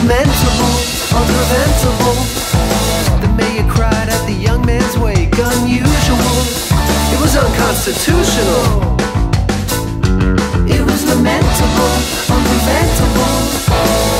Lamentable, unpreventable. The mayor cried at the young man's wake. Unusual, it was unconstitutional. It was lamentable, unpreventable.